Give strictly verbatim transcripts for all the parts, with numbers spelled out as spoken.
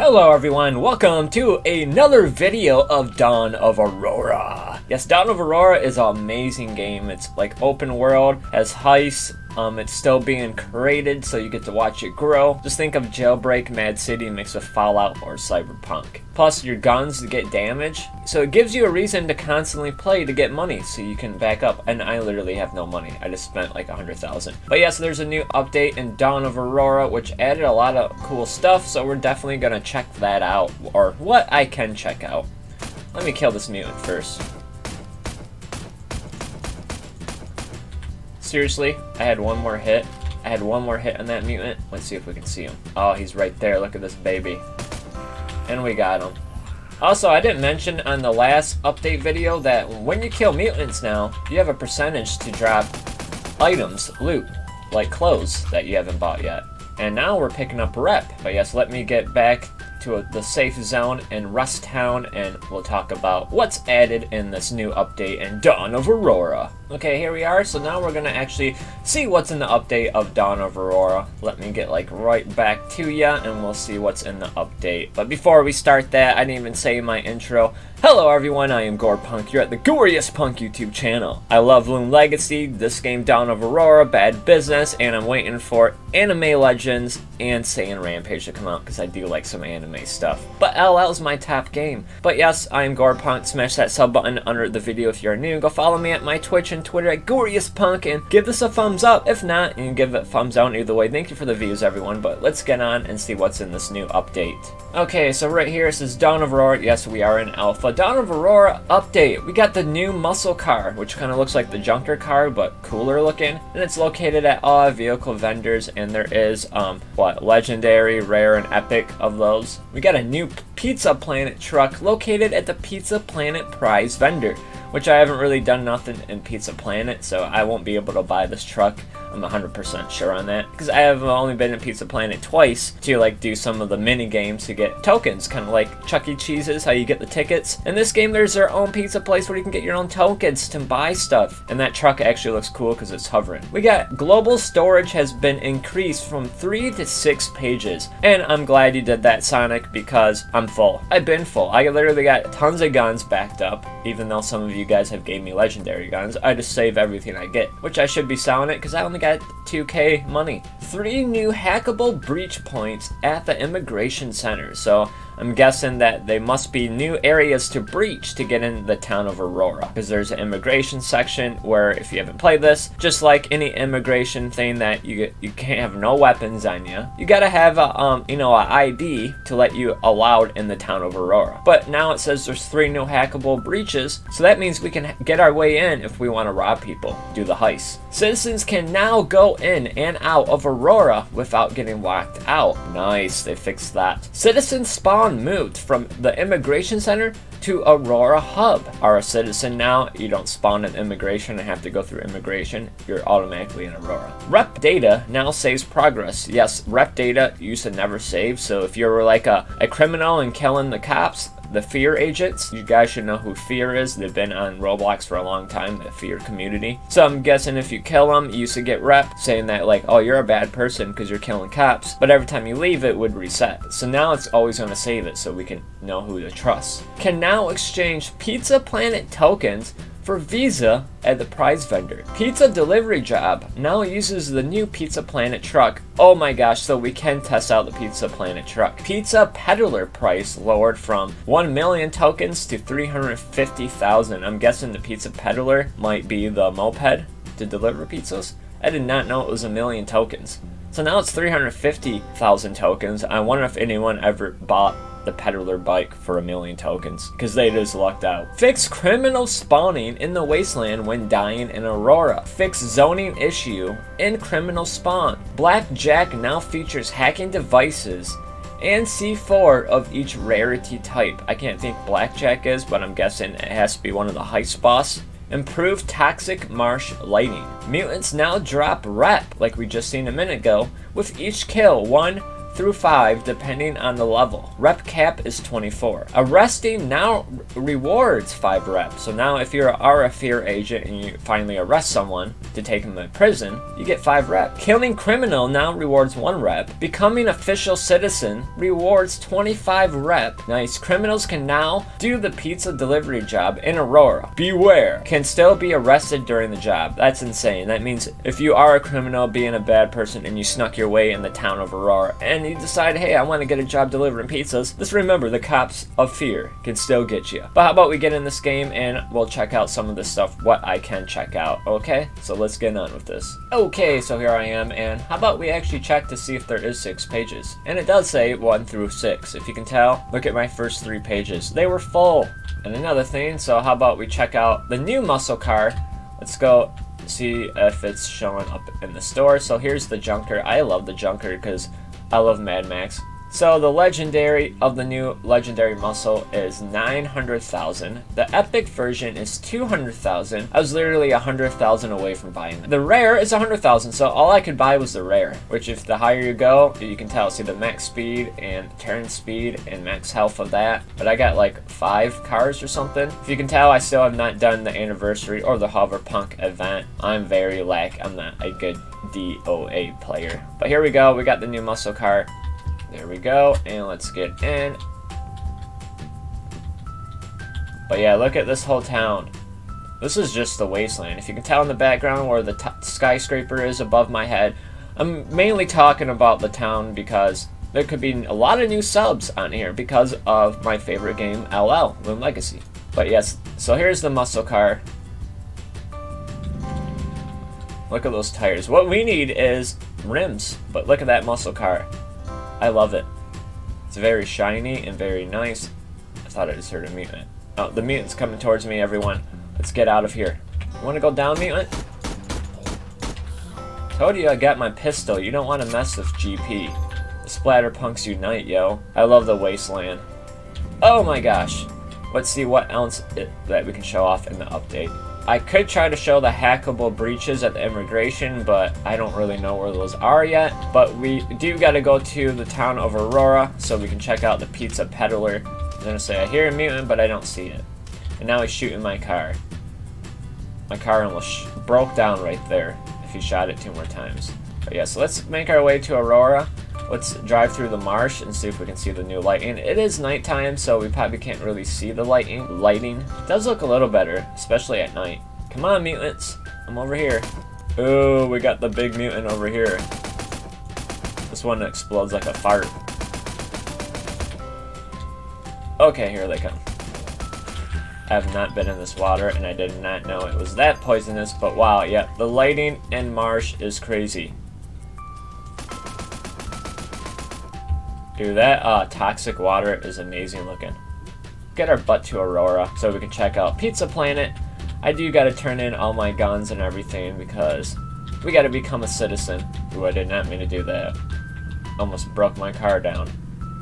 Hello everyone, welcome to another video of Dawn of Aurora. Yes, Dawn of Aurora is an amazing game. It's like open world, has heists. Um, it's still being created, so you get to watch it grow. Just think of Jailbreak, Mad City mixed with Fallout or Cyberpunk. Plus, your guns get damage, so it gives you a reason to constantly play to get money, so you can back up. And I literally have no money. I just spent like a hundred thousand. But yes, yeah, so there's a new update in Dawn of Aurora, which added a lot of cool stuff. So we're definitely gonna check that out, or what I can check out. Let me kill this mutant first. Seriously, I had one more hit. I had one more hit on that mutant. Let's see if we can see him. Oh, he's right there. Look at this baby. And we got him. Also, I didn't mention on the last update video that when you kill mutants now, you have a percentage to drop items, loot, like clothes that you haven't bought yet. And now we're picking up rep. But yes, let me get back to the safe zone in Rust Town, and we'll talk about what's added in this new update in Dawn of Aurora. Okay, here we are. So now we're gonna actually see what's in the update of Dawn of Aurora. Let me get like right back to ya, and we'll see what's in the update. But before we start that, I didn't even say my intro. Hello everyone, I am GoriestPunk. You're at the GoriestPunk YouTube channel. I love Loom Legacy, this game Dawn of Aurora, Bad Business, and I'm waiting for Anime Legends and Saiyan Rampage to come out because I do like some anime stuff. But L L is my top game. But yes, I am GoriestPunk. Smash that sub button under the video if you're new. Go follow me at my Twitch and Twitter at GoriestPunk and give this a thumbs up. If not, you can give it a thumbs down either way. Thank you for the views, everyone. But let's get on and see what's in this new update. Okay, so right here it says Dawn of Aurora. Yes, we are in alpha. Dawn of Aurora update. We got the new muscle car, which kind of looks like the junker car, but cooler looking. And it's located at all vehicle vendors, and there is um what legendary, rare, and epic of those. We got a new Pizza Planet truck located at the Pizza Planet prize vendor, which I haven't really done nothing in Pizza Planet, so I won't be able to buy this truck. I'm one hundred percent sure on that, because I have only been in Pizza Planet twice to like do some of the mini games to get tokens, kind of like Chuck E. Cheese's, how you get the tickets. In this game, there's their own pizza place where you can get your own tokens to buy stuff, and that truck actually looks cool because it's hovering. We got global storage has been increased from three to six pages, and I'm glad you did that, Sonic, because I'm full. I've been full. I literally got tons of guns backed up, even though some of you guys have gave me legendary guns. I just save everything I get, which I should be selling it because I only got two K money. Three new hackable breach points at the immigration center. So I'm guessing that they must be new areas to breach to get in the town of Aurora, because there's an immigration section where, if you haven't played this, just like any immigration thing, that you you can't have no weapons on you. You gotta have a um you know, an I D to let you allowed in the town of Aurora. But now it says there's three new hackable breaches, so that means we can get our way in if we want to rob people, do the heist. Citizens can now go in and out of Aurora without getting locked out. Nice, they fixed that. Citizen spawn moved from the immigration center to Aurora Hub. Are a citizen now, you don't spawn at immigration and have to go through immigration. You're automatically in Aurora. Rep data now saves progress. Yes, rep data used to never save, so if you're like a, a criminal and killing the cops, the Fear agents, you guys should know who Fear is. They've been on Roblox for a long time, the Fear community. So I'm guessing if you kill them, you used to get rep saying that like, oh, you're a bad person because you're killing cops, but every time you leave it would reset. So now it's always going to save it so we can know who to trust. Can now exchange Pizza Planet tokens for Visa at the prize vendor. Pizza delivery job now uses the new Pizza Planet truck. Oh my gosh, so we can test out the Pizza Planet truck. Pizza peddler price lowered from one million tokens to three hundred fifty thousand. I'm guessing the pizza peddler might be the moped to deliver pizzas. I did not know it was a million tokens. So now it's three hundred fifty thousand tokens. I wonder if anyone ever bought the peddler bike for a million tokens, because they just lucked out. Fix criminal spawning in the wasteland when dying in Aurora. Fix zoning issue in criminal spawn. Blackjack now features hacking devices and C four of each rarity type. I can't think blackjack is, but I'm guessing it has to be one of the heist boss. Improve toxic marsh lighting. Mutants now drop rep, like we just seen a minute ago, with each kill. One through five depending on the level. Rep cap is twenty-four. Arresting now rewards five reps. So now if you're a R F E R agent and you finally arrest someone to take them to prison, you get five reps. Killing criminal now rewards one rep. Becoming official citizen rewards twenty-five rep. Nice. Criminals can now do the pizza delivery job in Aurora. Beware. Can still be arrested during the job. That's insane. That means if you are a criminal being a bad person and you snuck your way in the town of Aurora and you decide, hey, I want to get a job delivering pizzas, just remember the cops of fear can still get you. But how about we get in this game and we'll check out some of the stuff what I can check out. Okay, so let's get on with this. Okay, so here I am, and how about we actually check to see if there is six pages. And it does say one through six. If you can tell, look at my first three pages. They were full. And another thing, so how about we check out the new muscle car. Let's go see if it's showing up in the store. So here's the Junker. I love the Junker because I love Mad Max. So the legendary of the new legendary muscle is nine hundred thousand. The epic version is two hundred thousand. I was literally one hundred thousand away from buying it. The rare is one hundred thousand, so all I could buy was the rare, which if the higher you go, you can tell, see the max speed and turn speed and max health of that. But I got like five cars or something. If you can tell, I still have not done the anniversary or the hoverpunk event. I'm very lack. I'm not a good D O A player. But here we go. We got the new muscle car. There we go, and let's get in. But yeah, look at this whole town. This is just the wasteland. If you can tell in the background where the t skyscraper is above my head, I'm mainly talking about the town because there could be a lot of new subs on here because of my favorite game, L L, Loom Legacy. But yes, so here's the muscle car. Look at those tires. What we need is rims, but look at that muscle car. I love it. It's very shiny and very nice. I thought I just heard a mutant. Oh, the mutant's coming towards me, everyone. Let's get out of here. You want to go down, mutant? Told you I got my pistol. You don't want to mess with G P. The SplatterPunks unite, yo. I love the wasteland. Oh my gosh. Let's see what else it, that we can show off in the update. I could try to show the hackable breaches at the immigration, but I don't really know where those are yet. But we do gotta go to the town of Aurora so we can check out the pizza peddler. I'm gonna say, I hear a mutant, but I don't see it. And now he's shooting my car. My car almost sh broke down right there if he shot it two more times. But yeah, so let's make our way to Aurora. Let's drive through the marsh and see if we can see the new lighting. It is nighttime, so we probably can't really see the lighting. Lighting does look a little better, especially at night. Come on, mutants. I'm over here. Ooh, we got the big mutant over here. This one explodes like a fart. Okay, here they come. I have not been in this water, and I did not know it was that poisonous, but wow, yeah, the lighting in marsh is crazy. Dude, that uh, toxic water is amazing looking. Get our butt to Aurora so we can check out Pizza Planet. I do gotta turn in all my guns and everything because we gotta become a citizen. Ooh, I did not mean to do that. Almost broke my car down.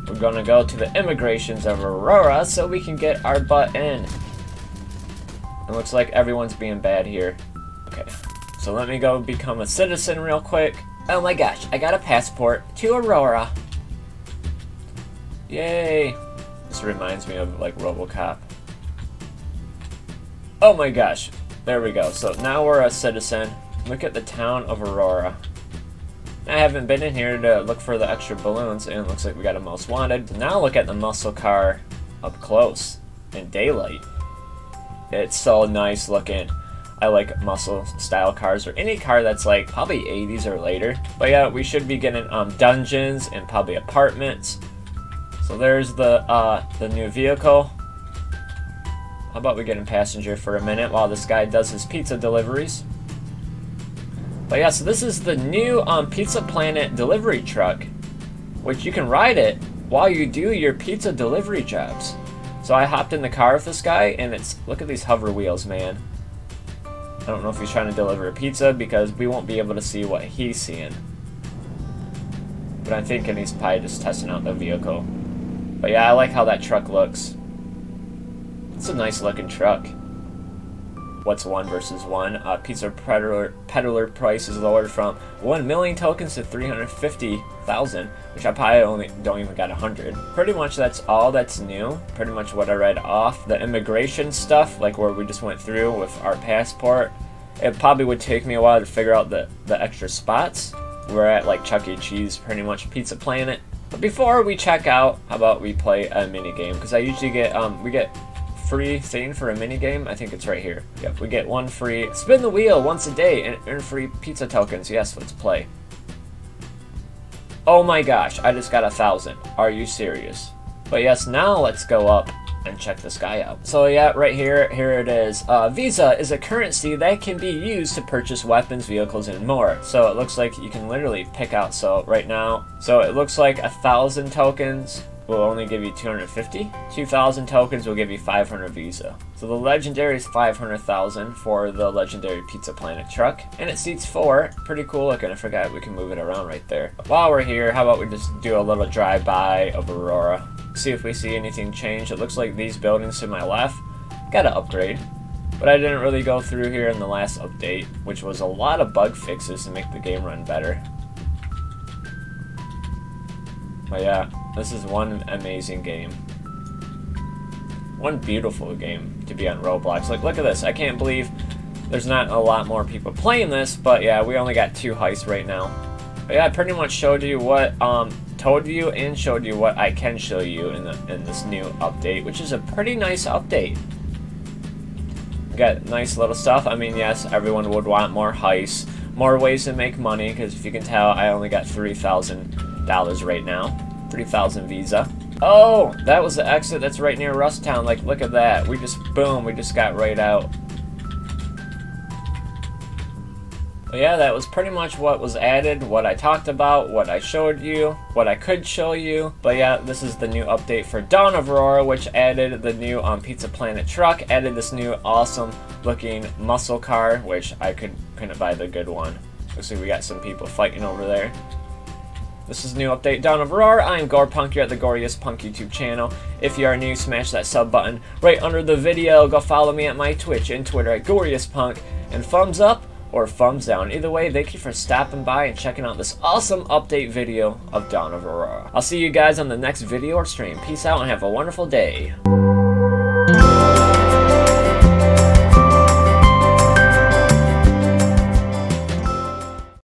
We're gonna go to the immigrations of Aurora so we can get our butt in. It looks like everyone's being bad here. Okay, so let me go become a citizen real quick. Oh my gosh, I got a passport to Aurora. Yay! This reminds me of like RoboCop. Oh my gosh! There we go. So now we're a citizen. Look at the town of Aurora. I haven't been in here to look for the extra balloons, and it looks like we got a most wanted. Now look at the muscle car up close in daylight. It's so nice looking. I like muscle style cars or any car that's like probably eighties or later. But yeah, we should be getting um, dungeons and probably apartments. So there's the uh, the new vehicle. How about we get in passenger for a minute while this guy does his pizza deliveries? But yeah, so this is the new um, Pizza Planet delivery truck, which you can ride it while you do your pizza delivery jobs. So I hopped in the car with this guy, and it's look at these hover wheels, man. I don't know if he's trying to deliver a pizza because we won't be able to see what he's seeing. But I'm thinking he's probably just testing out the vehicle. But yeah, I like how that truck looks. It's a nice looking truck. What's one versus one? Uh, pizza peddler, peddler price is lowered from one million tokens to three hundred fifty thousand, which I probably only don't even got a hundred. Pretty much that's all that's new. Pretty much what I read off. The immigration stuff, like where we just went through with our passport, it probably would take me a while to figure out the, the extra spots. We're at like Chuck E. Cheese, pretty much Pizza Planet. But before we check out, how about we play a mini game? Because I usually get, um, we get free thing for a mini game. I think it's right here. Yep, we get one free spin the wheel once a day and earn free pizza tokens. Yes, let's play. Oh my gosh, I just got a thousand. Are you serious? But yes, now let's go up and check this guy out. So yeah, right here, here it is. Uh, Visa is a currency that can be used to purchase weapons, vehicles, and more. So it looks like you can literally pick out, so right now, so it looks like a thousand tokens will only give you two hundred fifty. two thousand tokens will give you five hundred Visa. So the legendary is five hundred thousand for the legendary Pizza Planet truck. And it seats four. Pretty cool looking. I forgot we can move it around right there. While we're here, how about we just do a little drive-by of Aurora. See if we see anything change. It looks like these buildings to my left got to upgrade. But I didn't really go through here in the last update, which was a lot of bug fixes to make the game run better. But yeah, this is one amazing game. One beautiful game to be on Roblox. Like, look at this. I can't believe there's not a lot more people playing this, but yeah, we only got two heists right now. But yeah, I pretty much showed you what, um, told you and showed you what I can show you in, the, in this new update, which is a pretty nice update. Got nice little stuff. I mean, yes, everyone would want more heists, more ways to make money, because if you can tell, I only got three thousand dollars right now. three thousand Visa. Oh, that was the exit that's right near Rust Town. Like, look at that. We just, boom, we just got right out. But yeah, that was pretty much what was added, what I talked about, what I showed you, what I could show you. But yeah, this is the new update for Dawn of Aurora, which added the new um, Pizza Planet truck, added this new awesome looking muscle car, which I could, couldn't buy the good one. Looks like we got some people fighting over there. This is a new update, Dawn of Aurora. I'm GoriestPunk here at the GoriestPunk YouTube channel. If you are new, smash that sub button right under the video. Go follow me at my Twitch and Twitter at GoriestPunk. And thumbs up or thumbs down. Either way, thank you for stopping by and checking out this awesome update video of Dawn of Aurora. I'll see you guys on the next video or stream. Peace out and have a wonderful day.